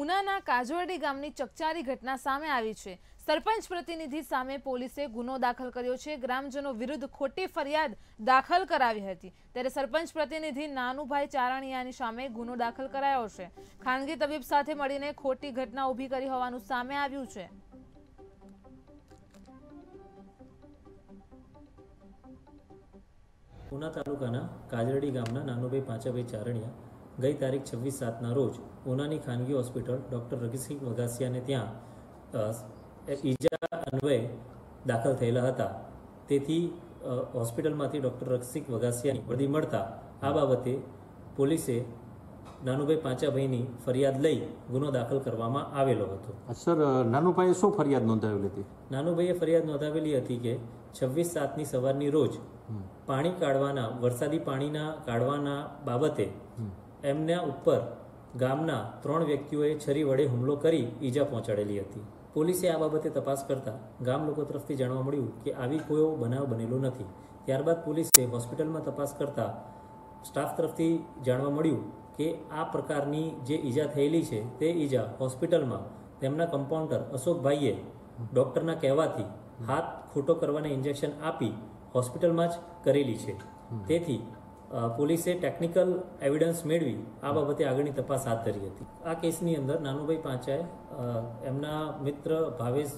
ઉનાના કાજરડી ગામની ચક્ચારી ઘટના સામે આવી છે। સરપંચ પ્રતિનિધિ સામે પોલીસે ગુનો દાખલ કર્યો છે। ગ્રામજનો વિરુદ્ધ ખોટી ફરિયાદ દાખલ કરાવી હતી, ત્યારે સરપંચ પ્રતિનિધિ નાનુભાઈ ચારણિયાની સામે ગુનો દાખલ કરાયો છે। ખાનગી તબીબ સાથે મળીને ખોટી ઘટના ઊભી કરી હોવાનું સામે આવ્યું છે। ઉના તાલુકાના કાજરડી ગામના નાનુભાઈ ચારણિયા गई तारीख 26/7 रोज उनानी खानगी हॉस्पिटल डॉक्टर रक्षित वगासिया ने त्या ईजा अन्वय दाखल थयेला हता। तेथी हॉस्पिटल में डॉक्टर रक्षित वगासिया वर्दी मळता आ बाबते पोलीसे नानुभाई पाचाभाईनी फरियाद लई गुनो दाखल करवामां आवेलो हतो। सर, नानुभाई शो फरियाद नोंधावेली हती? नानुभाई फरियाद नोंधावेली हती के 26/7 सवारनी रोज पाणी काढवाना वरसादी पाणीना काढवाना बाबते एमना उपर गामना 3 व्यक्तिओए छरी वडे हुमलो करी ईजा पहोंचाडेली हती। पोलीसे आ बाबते तपास करता गाम लोको तरफथी जाणवा मळ्युं के आवी कोई बनाव बनेलो नथी। त्यारबाद पोलीसे होस्पिटलमां तपास करता स्टाफ तरफथी जाणवा मळ्युं के आ प्रकारनी जे ईजा थयेली छे ते ईजा होस्पिटलमां तेमना कम्पाउंडर अशोक भाईए डॉक्टरना कहेवाथी हाथ खोटो करवाने इंजेक्शन आपी होस्पिटलमां ज करेली छे। तेथी पुलिसे टेक्निकल एविडन्स मेळवी आ बाबते आगळनी तपास हाथ धरी हती। आ केसनी अंदर नानुभाई पाचाए एमना मित्र भावेश